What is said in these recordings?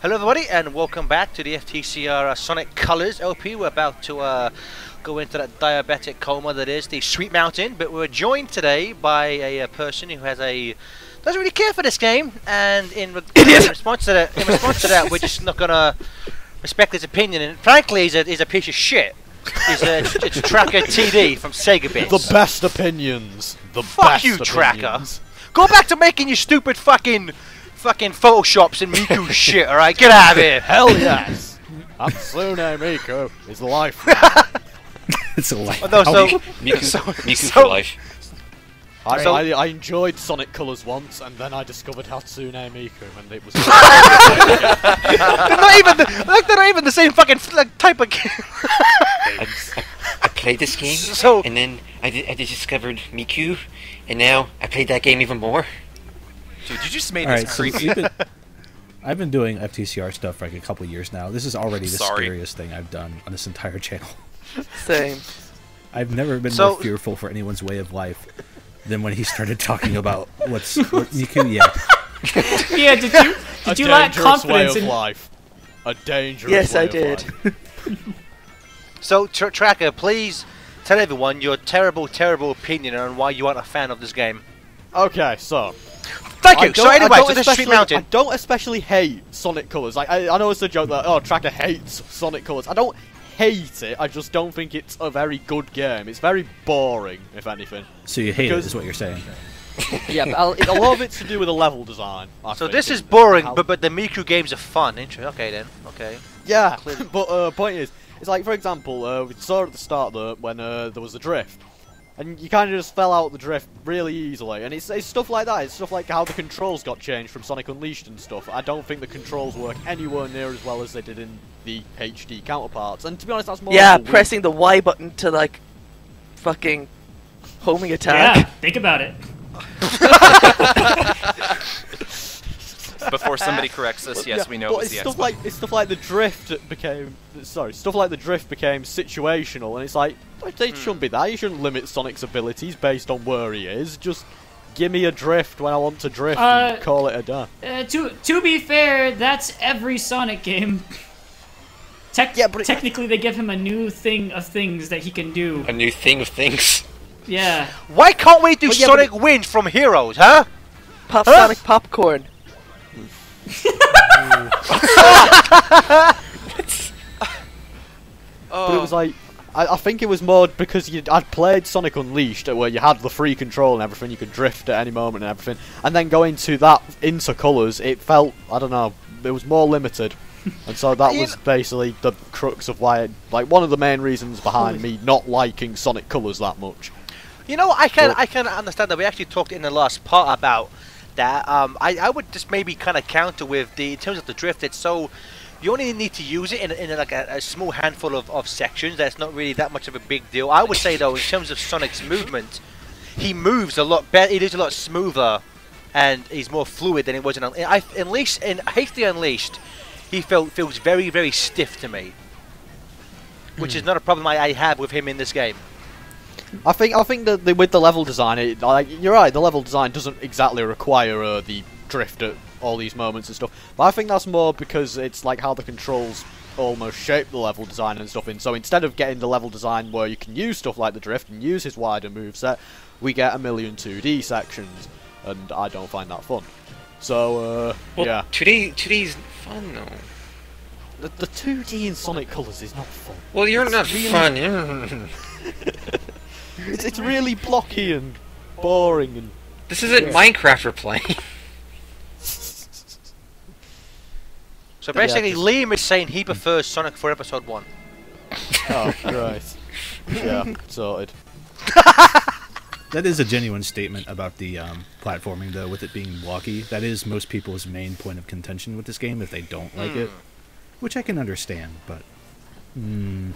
Hello everybody and welcome back to the FTCR Sonic Colours LP. We're about to go into that diabetic coma that is the Sweet Mountain, but we're joined today by a person who doesn't really care for this game, and in response to that, we're just not gonna respect his opinion, and frankly he's a piece of shit. It's Tracker TD from SegaBits. The best opinions. Fuck you, Tracker. Go back to making your stupid fucking photoshops and Miku shit, alright? Get out of here! Hell yes! Hatsune Miku is life. It's a life. Although, Miku for life. I enjoyed Sonic Colours once, and then I discovered Hatsune Miku, and it was. they're not even the same fucking type of game. I played this game, and then I discovered Miku, and now I played that game even more. Dude, you just made this creepy. So I've been doing FTCR stuff for like a couple of years now. This is already the scariest thing I've done on this entire channel. Same. I've never been more fearful for anyone's way of life than when he started talking about what Miku. Yeah. Yeah. Did you lack confidence in life? A dangerous. Yes, way I did. So Tracker, please tell everyone your terrible opinion on why you aren't a fan of this game. Okay, so. Thank you! So anyway, so this is Sweet Mountain. I don't especially hate Sonic Colours. Like, I know it's a joke that, oh, Tracker hates Sonic Colours. I don't hate it, I just don't think it's a very good game. It's very boring, if anything. So you hate it, is what you're saying. Yeah, but a lot of it's to do with the level design. So this is boring, but the Miku games are fun. Interesting. Okay, then. Okay. Yeah, but the point is, it's like, for example, we saw at the start when there was a drift. And you kind of just fell out the drift really easily, and it's stuff like that. It's stuff like how the controls got changed from Sonic Unleashed and stuff. I don't think the controls work anywhere near as well as they did in the HD counterparts. And to be honest, that's more. Yeah, pressing the Y button to like fucking homing attack. Yeah, think about it. Before somebody corrects us, yes, we know. But it's stuff like the drift became. Sorry, stuff like the drift became situational, and it's like it shouldn't be that. You shouldn't limit Sonic's abilities based on where he is. Just give me a drift when I want to drift. And call it a day. To be fair, that's every Sonic game. Technically, they give him a new thing of things that he can do. A new thing of things. Yeah. Why can't we do Sonic Wind from Heroes, huh? Sonic popcorn. But it was like, I think it was more because I'd played Sonic Unleashed, where you had the free control and everything, you could drift at any moment and everything, and then going to that into Colours, it felt, I don't know, it was more limited, and so that was basically the crux of why, like, one of the main reasons behind me not liking Sonic Colours that much. You know, I can understand that. We actually talked in the last part about that. I would just maybe kind of counter with in terms of the drift. It's so you only need to use it in like a small handful of sections. That's not really that much of a big deal. I would say though, in terms of Sonic's movement, he moves a lot better. It is a lot smoother, and he's more fluid than it was in Unleashed. In Hasty Unleashed, he feels very, very stiff to me, which is not a problem I have with him in this game. I think that with the level design, you're right, the level design doesn't exactly require the drift at all these moments and stuff. But I think that's more because it's like how the controls almost shape the level design and stuff. And so instead of getting the level design where you can use stuff like the drift and use his wider moveset, we get a million 2D sections, and I don't find that fun. So well, yeah, 2D's fun though. The 2D in Sonic Colours is not fun. Well, it's not really fun. It's really blocky and boring and. This isn't Minecraft we're playing. So basically, Liam is saying he prefers Sonic for Episode 1. Oh, right. Yeah, sorted. That is a genuine statement about the platforming, though, with it being blocky. That is most people's main point of contention with this game if they don't like it, which I can understand. But I mean,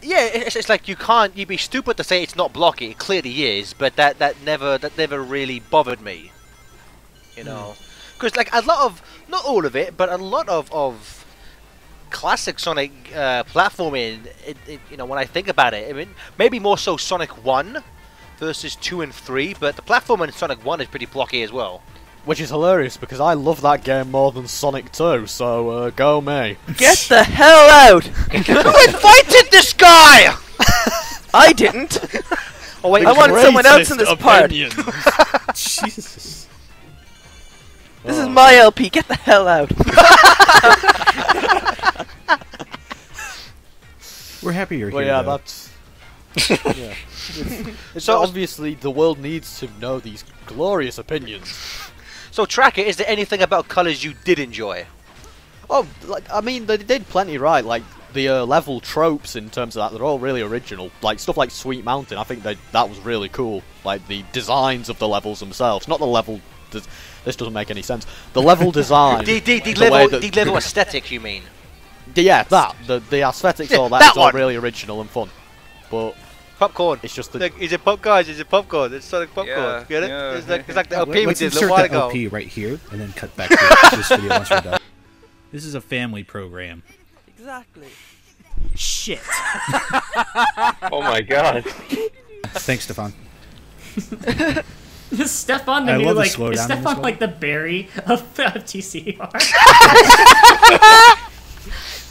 yeah, it's like you'd be stupid to say it's not blocky. It clearly is, but that never really bothered me, you know, because like a lot of, not all of it, but a lot of classic Sonic platforming, you know, when I think about it, I mean, maybe more so Sonic 1 versus 2 and 3, but the platforming in Sonic 1 is pretty blocky as well. Which is hilarious, because I love that game more than Sonic 2, so go me. Get the hell out! Who invited this guy?! I didn't! Oh, wait, I want someone else in this opinions. Part! Jesus. This is my LP, get the hell out! We're happy you're here, yeah, though. That's... yeah. So obviously the world needs to know these glorious opinions. So Tracker, is there anything about Colours you did enjoy? Oh, like, I mean, they did plenty right, like the level tropes in terms of that, they're all really original. Like stuff like Sweet Mountain, I think that was really cool. Like the designs of the levels themselves, not the level... This doesn't make any sense. The level design... the level aesthetic, you mean? Yeah, that. The aesthetics, all that, it's all really original and fun. But... Popcorn. It's just the... Like, is it pop, guys? Is it popcorn? It's Sonic popcorn. Yeah, get it? Yeah, it's like the LP we did a while ago. LP right here, and then cut back to this video once we're done. This is a family program. Exactly. Shit. Oh my god. Thanks, Stefan. Is Stefan the new, like, is Stefan like the Barry of FTCR?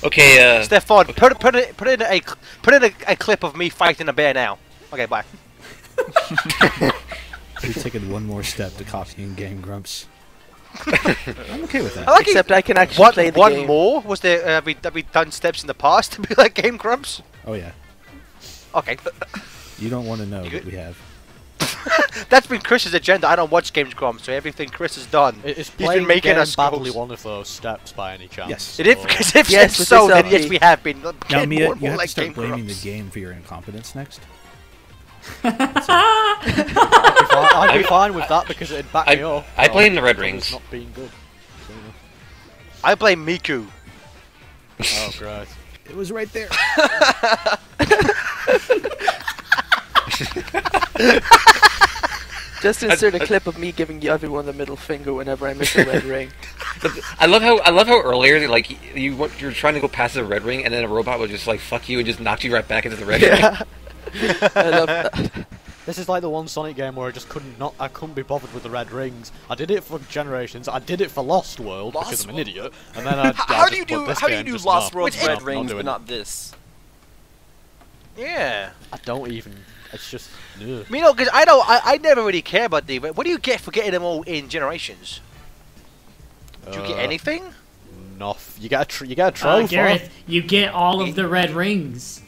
Okay, Stefan, put in a clip of me fighting a bear now. Okay, bye. You've taken one more step to copying Game Grumps. I'm okay with that. Except I can actually play the game. One more? Was there, have we done steps in the past to be like Game Grumps? Oh yeah. Okay. You don't want to know what we have. That's been Chris's agenda. I don't watch Games Grumps, so everything Chris has done, he's been making us badly one of those steps by any chance. Yes, it is. Because if yes, so, then yes, we have been. Now, Mia, more you have like to start blaming the game for your incompetence next. I'd be fine with that because it'd back me up. I blame the Red Rings. Not being good. So. I blame Miku. Oh, great! It was right there. Just insert a clip of me giving everyone the middle finger whenever I miss a red ring. I love how earlier, like, you're trying to go past the red ring and then a robot will just like fuck you and just knock you right back into the red ring. I love that. This is like the one Sonic game where I just couldn't be bothered with the red rings. I did it for Generations, I did it for Lost World because I'm an idiot, and then how do you do Lost World red rings but not this? Yeah, I don't even. It's just. Ugh. I mean, no, because I never really care about the. What do you get for getting them all in Generations? Do you get anything? Nothing. You get a trophy. Gareth, you get all of the red rings.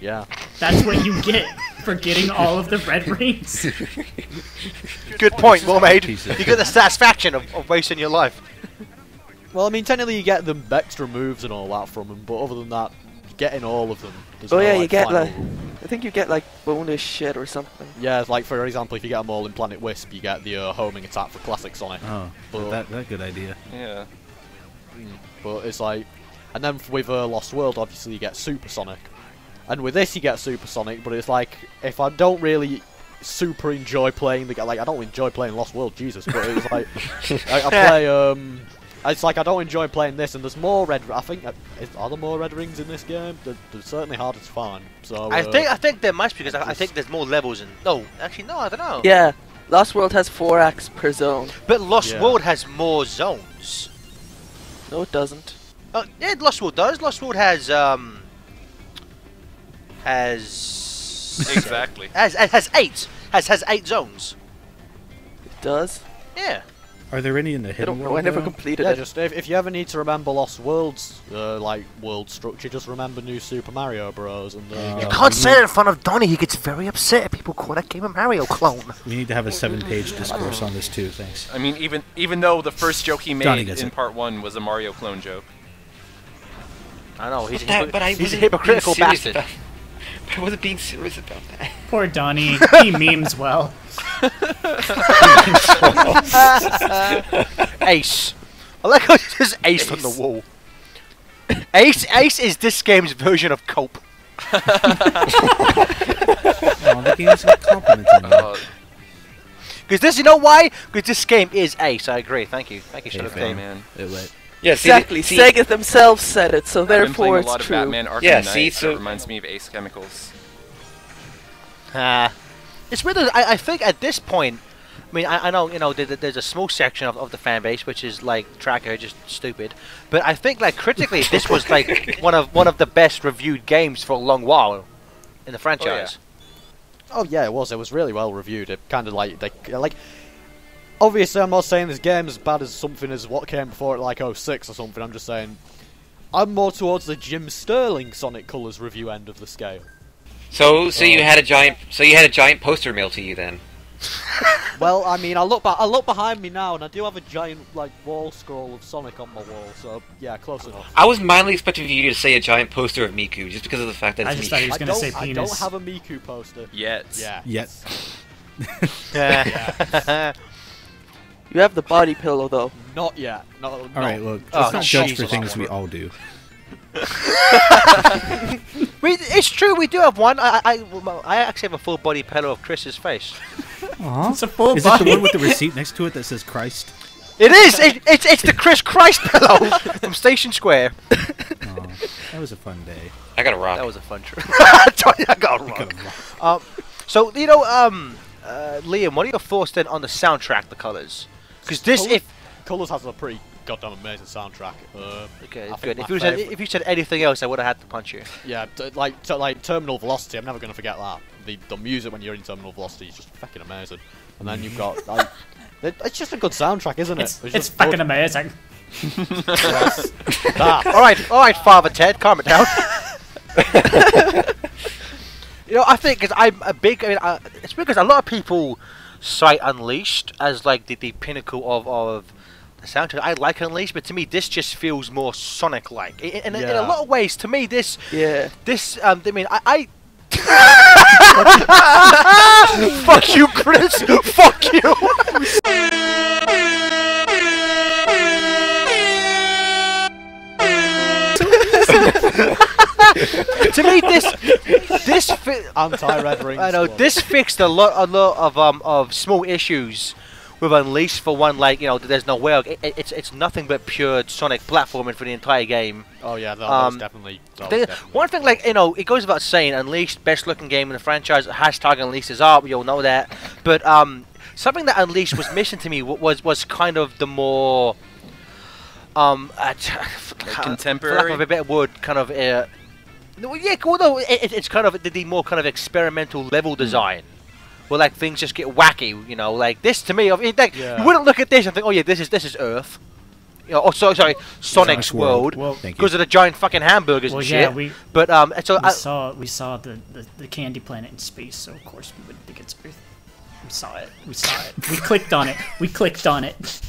Yeah. That's what you get for getting all of the red rings. Good point, well made. You get the satisfaction of wasting your life. Well, I mean, technically you get them extra moves and all that from them, but other than that, getting all of them. Oh no, yeah, like, you get like. I think you get like bonus shit or something. Yeah, like for example, if you get them all in Planet Wisp, you get the homing attack for classics on it. Oh, but that good idea. Yeah. But it's like, and then with Lost World, obviously you get Supersonic, and with this you get Supersonic. But it's like, if I don't really super enjoy playing the game, like I don't enjoy playing Lost World, Jesus. But it's like, I play. It's like I don't enjoy playing this, and there's more red. I think are there more red rings in this game? They're certainly harder to find. So I think there must be because I think there's more levels in. No, actually no, I don't know. Yeah, Lost World has 4 acts per zone. But Lost World has more zones. No, it doesn't. Oh, yeah, Lost World does. Lost World has exactly has 8 zones. It does. Yeah. Are there any in the hidden world? I never completed it. Just, if you ever need to remember Lost World's like world structure, just remember New Super Mario Bros. And you can't say it in front of Donnie. He gets very upset if people call that game a Mario clone. We need to have a 7-page discourse on this too. Thanks. I mean, even though the first joke he made in part 1 was a Mario clone joke. I know he's a hypocritical bastard. I wasn't being serious about that. Poor Donnie. He memes well. Ace. I like how it says Ace from the wall. Ace is this game's version of Cope. Oh, the game's not complimenting me. Because this, you know why? Because this game is Ace. I agree. Thank you. Thank you, Shadow Fame. Man. Yeah, exactly. Sega themselves said it, so therefore it's true. I've been playing a lot of Batman Arkham Knight, so it reminds me of Ace Chemicals. It's weird. I think at this point, I mean, I know, you know, there's a small section of the fan base which is like Tracker, just stupid. But I think, like, critically, this was like one of the best reviewed games for a long while in the franchise. Oh yeah, it was. It was really well reviewed. It kind of like. Obviously, I'm not saying this game is as bad as something as what came before it, like 06 or something. I'm just saying, I'm more towards the Jim Sterling Sonic Colours review end of the scale. So you had a giant poster mail to you then. Well, I mean, I look behind me now, and I do have a giant like wall scroll of Sonic on my wall. So yeah, close enough. I was mildly expecting you to say a giant poster of Miku, just because of the fact that it's Miku. I just thought he was going to say penis. I don't have a Miku poster yet. Yeah. Yes. Yeah. You have the body pillow, though. Not yet. Alright, look, let's not judge for things we all do. It's true, we do have one. I actually have a full body pillow of Chris's face. Aww. It's a full body. Is it the one with the receipt next to it that says Christ? It is! It's the Chris Christ pillow from Station Square. Aww, that was a fun day. I got a rock. That was a fun trip. I got a rock. So, you know, Liam, what are your thoughts then on the soundtrack, the Colours? Because Colours has a pretty goddamn amazing soundtrack. Okay, good. If you said anything else, I would have had to punch you. Yeah, like Terminal Velocity, I'm never going to forget that. The music when you're in Terminal Velocity is just fucking amazing. And then you've got... like, it's just a good soundtrack, isn't it? It's fucking amazing. Alright, Father Ted, calm it down. You know, I think because I'm a big... I mean, it's because a lot of people cite Unleashed as, like, the pinnacle of the soundtrack. I like Unleashed, but to me, this just feels more Sonic-like. In a lot of ways, to me, this... Yeah. This, I mean, I... Fuck you, Chris! Fuck you! To me, this anti-red ring. I know this fixed a lot of small issues with Unleashed. For one, like, you know, there's no way it's nothing but pure Sonic platforming for the entire game. Oh yeah, that was definitely one thing. Like, you know, it goes without saying, Unleashed, best looking game in the franchise. Hashtag Unleashed is up. We all know that. But something that Unleashed was missing to me was kind of the more contemporary, for lack of a better word, kind of. Yeah, although it's kind of the more kind of experimental level design, where like things just get wacky, you know. Like this, to me, you wouldn't look at this and think, "Oh yeah, this is Earth," you know, or sorry, Sonic's World, because of the giant fucking hamburgers and shit. Yeah, we saw the candy planet in space, so of course we wouldn't think it's Earth. We saw it. We clicked on it.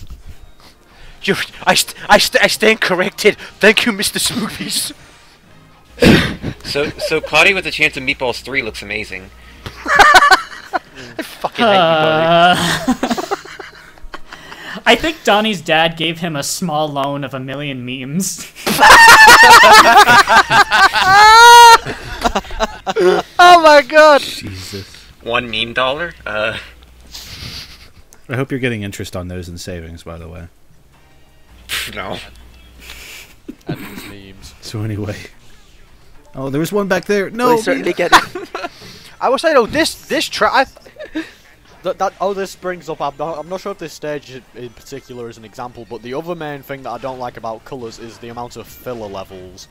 I stand corrected. Thank you, Mr. Smoothies. So Cloudy with a Chance of Meatballs 3 looks amazing. I fucking hate Meatballs. I think Donnie's dad gave him a small loan of 1 million memes. Oh my god! Jesus. $1 meme dollar? I hope you're getting interest on those in savings, by the way. No. Endless memes. So anyway... Oh, there was one back there. No, we certainly get it. I will say though, this track. This brings up. I'm not sure if this stage in particular is an example, but the other main thing that I don't like about Colours is the amount of filler levels.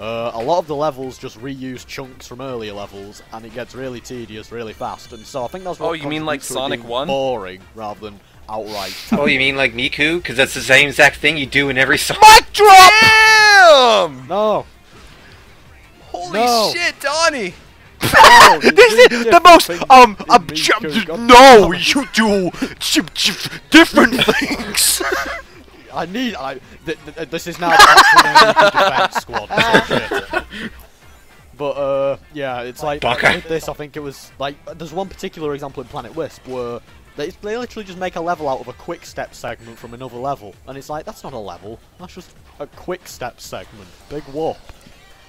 A lot of the levels just reuse chunks from earlier levels, and it gets really tedious really fast. And so I think that's what. Oh, you mean like Sonic 1? Boring rather than outright. Oh, you mean like Miku? Because that's the same exact thing you do in every Sonic. Mic drop! Damn! No. Holy shit, Donnie! No, this is the most you do different things. This is now the defense squad. But yeah, it's like with this. I think it was like there's one particular example in Planet Wisp where they literally just make a level out of a quick step segment from another level, and it's like that's not a level. That's just a quick step segment. Big whoop.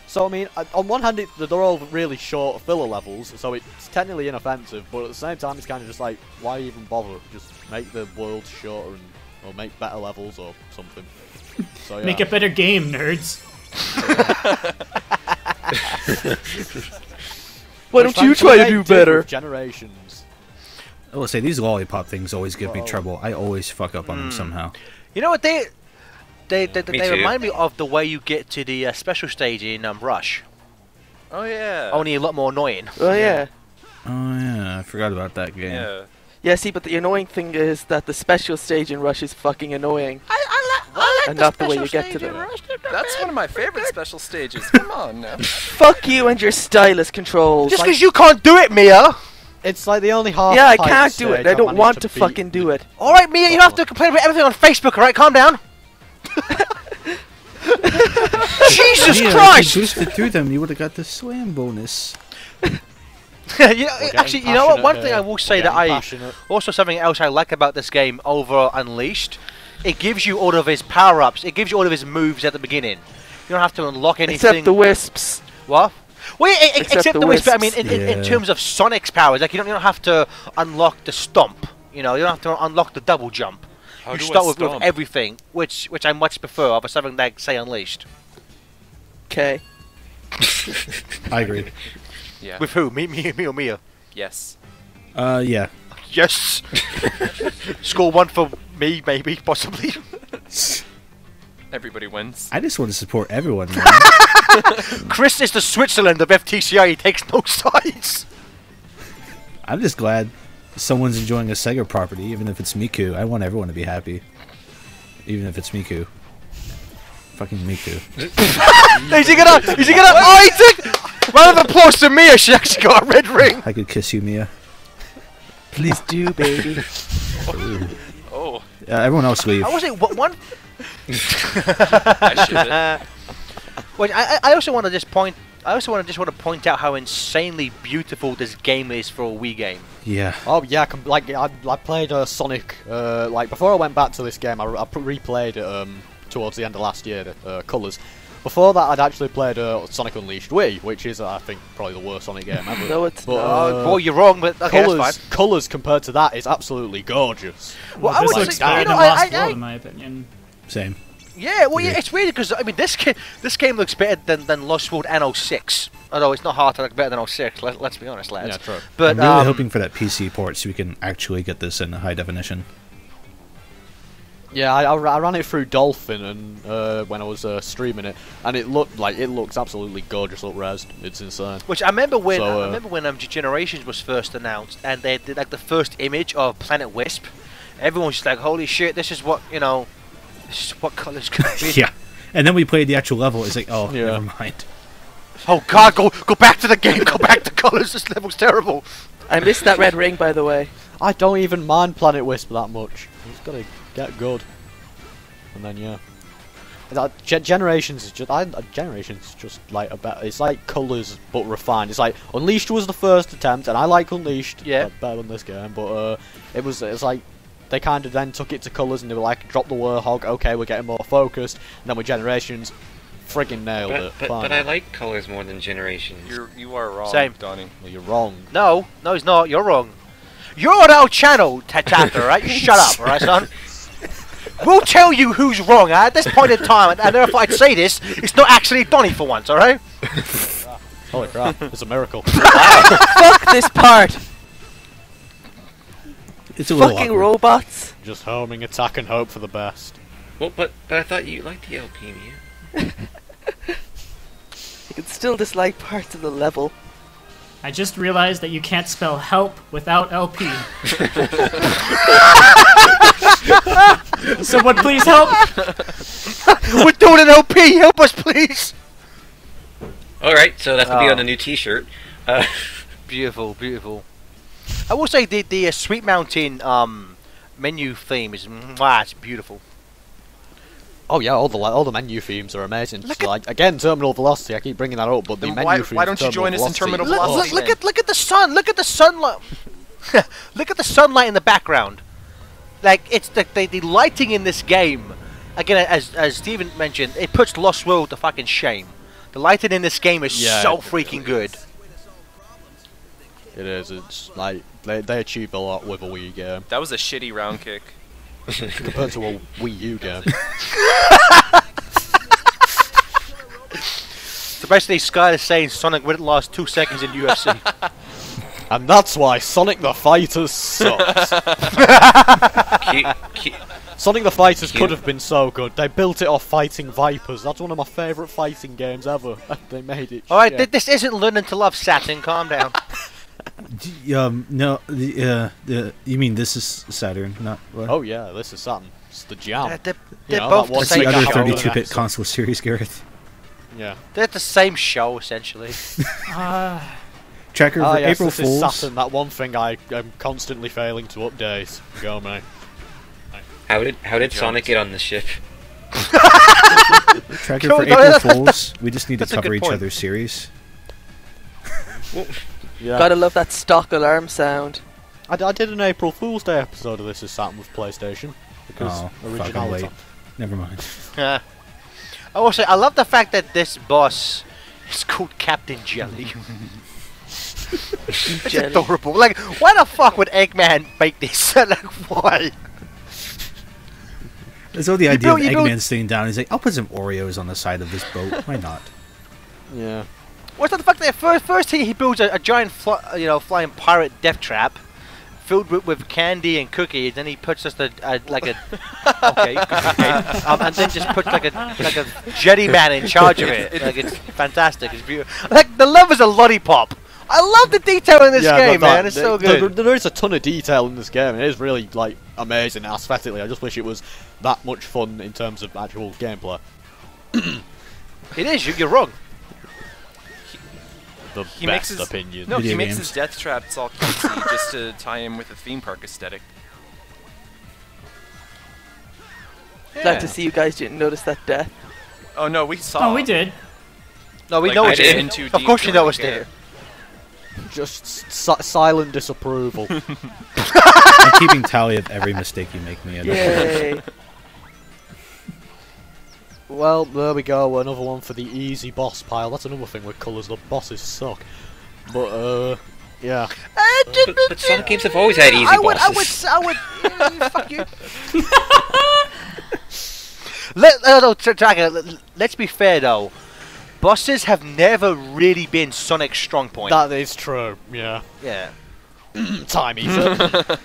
So, I mean, on one hand, they're all really short filler levels, so it's technically inoffensive, but at the same time, it's kind of just like, why even bother? Just make the world shorter, or make better levels, or something. So, yeah. Make a better game, nerds! Why don't you try to do better? Generations. I will say, these lollipop things always give me trouble. I always fuck up on them somehow. You know what, they remind me of the way you get to the special stage in Rush. Oh yeah. Only a lot more annoying. Oh yeah. Oh yeah, I forgot about that game. Yeah. Yeah, see, but the annoying thing is that the special stage in Rush is fucking annoying. I like the special stage in Rush. That's one of my favorite special stages. Come on now. Fuck you and your stylus controls. Just because you can't do it, Mia. It's like the only half. Yeah, I can't do it. I don't want to fucking do it. All right, Mia, you don't have to complain about everything on Facebook. All right, calm down. Jesus Christ! If you boosted through them, you would have got the slam bonus. Actually, you know what? One thing I will say that also something else I like about this game over Unleashed, it gives you all of his power-ups. It gives you all of his moves at the beginning. You don't have to unlock anything. Except the Wisps. What? Well, yeah, except the Wisps. But I mean, in terms of Sonic's powers, like you don't have to unlock the stomp. You know, you don't have to unlock the double jump. How you start with everything, which I much prefer over something like, say, Unleashed. Okay. I agree. Yeah. With who? Me or Mia? Yes. Yeah. Yes! Score one for me, maybe, possibly. Everybody wins. I just want to support everyone, man. Chris is the Switzerland of FTCR, he takes no sides! I'm just glad someone's enjoying a Sega property, even if it's Miku. I want everyone to be happy. Even if it's Miku. Fucking Miku. Is he gonna Isaac? Round of applause to Mia, she actually got a red ring! I could kiss you, Mia. Please do, baby. Oh. Everyone else leave. I was saying, what, one? I should've. Wait, I also want to just point out how insanely beautiful this game is for a Wii game. Yeah. Oh yeah, like I played Sonic like before I went back to this game. I replayed it towards the end of last year, Colours. Before that, I'd actually played Sonic Unleashed Wii, which is, I think, probably the worst Sonic game ever. No, it's not. Well, you're wrong, but okay, Colours compared to that is absolutely gorgeous. Well, I would say, you know, in my opinion. Same. Yeah, well, yeah, it's weird because I mean, this game looks better than Lost World and 06. Although it's not hard to look better than 06. Let's be honest, lads. Yeah, true. But I'm really hoping for that PC port so we can actually get this in high definition. Yeah, I ran it through Dolphin and when I was streaming it, and it looks absolutely gorgeous up-res. It's insane. Which I remember when Generations was first announced, and they did like the first image of Planet Wisp. Everyone was just like, "Holy shit! This is what you know." This is what Colours could be. Yeah, and then we played the actual level. It's like, oh, yeah. Never mind. Oh God, go back to the game. Go back to Colours. This level's terrible. I missed that red ring, by the way. I don't even mind Planet Wisp that much. He's got to get good, and then yeah. Generations is just like a better. It's like Colours but refined. It's like Unleashed was the first attempt, and I like Unleashed. Yeah, better than this game, but it's like. They kind of then took it to Colours and they were like, drop the Warhog, okay, we're getting more focused. And then with Generations, friggin' nailed it. But I like Colours more than Generations. You are wrong, Donnie. No, you're wrong. No, he's not. You're wrong. You're on our channel, Tatata, right? Shut up, alright, son? We'll tell you who's wrong, at this point in time. I know if I'd say this, it's not actually Donnie for once, alright? Holy crap, it's a miracle. Fuck this part! It's a fucking robots! Just homing, attack, and hope for the best. Well, but I thought you liked the LP, man. You can still dislike parts of the level. I just realized that you can't spell help without LP. Someone please help! We're doing an LP! Help us, please! Alright, so that could be on a new t-shirt. Beautiful, beautiful. I will say the Sweet Mountain menu theme is it's beautiful. Oh yeah, all the menu themes are amazing. Look again, Terminal Velocity. I keep bringing that up, but the menu themes. Why don't you join us in Terminal Velocity? Look at the sun. Look at the sunlight. Look at the sunlight in the background. Like it's the lighting in this game. Again, as Steven mentioned, it puts Lost World to fucking shame. The lighting in this game is so freaking good. It is. It's like they achieved a lot with a Wii game. That was a shitty round kick compared to a Wii U game. So basically, Sky is saying Sonic wouldn't last 2 seconds in UFC. And that's why Sonic the Fighters sucks. Sonic the Fighters could have been so good. They built it off Fighting Vipers. That's one of my favourite fighting games ever. And they made it. Alright, this isn't Learning to Love Saturn. Calm down. You mean this is Saturn, not what? Oh yeah, this is Saturn. It's the jam. They're both the same show. That's the other 32-bit console series, Gareth. Yeah. They're the same show, essentially. Tracker, yes, April Fools. Saturn, that one thing I am constantly failing to update. Go, mate. How did Sonic get on the ship? Tracker, for April Fools, we just need to cover each other's series. Yeah. Gotta love that stock alarm sound. I did an April Fool's Day episode of This Is Saturn with PlayStation. Because originality. Never mind. Also, I love the fact that this boss is called Captain Jelly. It's adorable. Like, why the fuck would Eggman make this? Like, why? There's all the idea of Eggman sitting down. He's like, I'll put some Oreos on the side of this boat. Why not? Yeah. What's the fact that first he builds a giant, flying pirate death trap filled with candy and cookies. Then he puts just and then just puts like a jetty man in charge of it. Like, it's fantastic. It's beautiful. Like, the love is a lollipop. I love the detail in this game, man. It's so good. There is a ton of detail in this game. It is really, like, amazing aesthetically. I just wish it was that much fun in terms of actual gameplay. It is. You're wrong. He makes his death traps all cutesy just to tie him with the theme park aesthetic. Yeah. Glad to see you guys didn't notice that death. Oh no, we saw. Oh, we did. No, we know it did. Of course, you know it's there. Just silent disapproval. I'm keeping tally of every mistake you make, Mia. Yay. Well, there we go, another one for the easy boss pile. That's another thing with Colours, the bosses suck. But, yeah. But Sonic games have always had easy bosses. I would fuck you. Let's be fair, though. Bosses have never really been Sonic's strong point. That is true, yeah. Yeah. Time eater. Oh,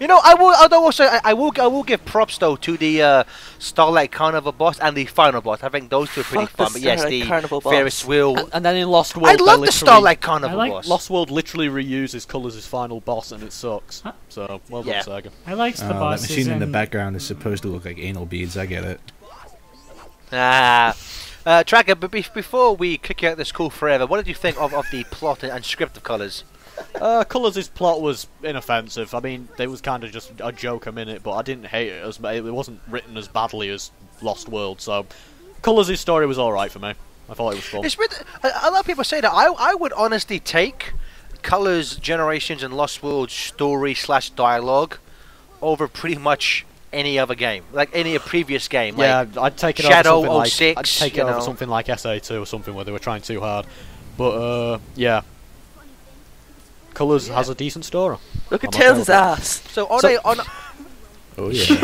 you know, I will give props though to the Starlight Carnival boss and the final boss. I think those two are pretty fun. But yes, the Ferris wheel, and then in Lost World, I love the Starlight Carnival boss. Lost World literally reuses Colours as final boss, and it sucks. Huh? So well done, Sega. I like the boss. That machine in the background is supposed to look like anal beads. I get it. Tracker, but before we kick you out of this call forever, what did you think of the plot and script of Colours? Colours' plot was inoffensive. I mean, it was kind of just a joke a minute, but I didn't hate it. It wasn't written as badly as Lost World, so Colours' story was alright for me. I thought it was fun. It's with, a lot of people say that. I would honestly take Colours' Generations and Lost World's story/dialogue over pretty much any other game, like any previous game. Yeah, like I'd take it Shadow over something 06, like, I'd take it over something like SA2 or something where they were trying too hard. But yeah, Colours has a decent story. Look at Tails' ass. So are they on? Oh yeah.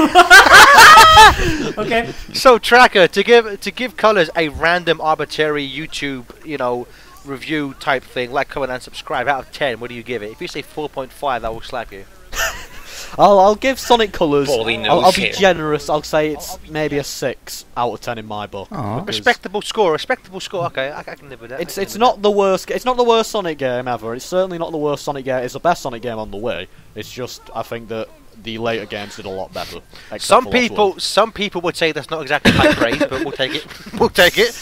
Okay. So Tracker, to give Colours a random arbitrary YouTube, review type thing, like, comment, and subscribe. Out of 10, what do you give it? If you say 4.5, I will slap you. I'll give Sonic Colours. I'll be generous. I'll say it's maybe a 6 out of 10 in my book. Respectable score. Respectable score. Okay, I can live with that. It's not the worst. It's not the worst Sonic game ever. It's certainly not the worst Sonic game. It's the best Sonic game on the way. It's just I think that the later games did a lot better. Some people would say that's not exactly high praise, but we'll take it. We'll take it.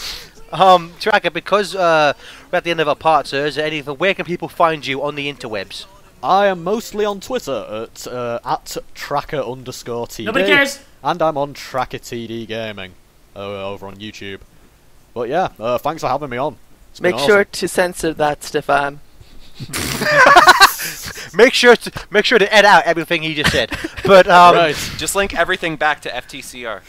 Tracker, because we're at the end of our part, sir. Is there anything? Where can people find you on the interwebs? I am mostly on Twitter at Tracker_TD. Nobody cares. And I'm on Tracker TD Gaming over on YouTube. But yeah, thanks for having me on. Make sure to censor that, Stefan. make sure to edit out everything he just said. But right. Just link everything back to FTCR.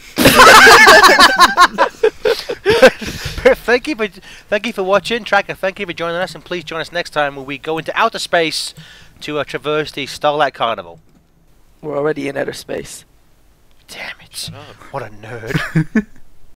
thank you for watching, Tracker. Thank you for joining us, and please join us next time when we go into outer space to traverse the Starlight Carnival. We're already in outer space. Damn it! What a nerd.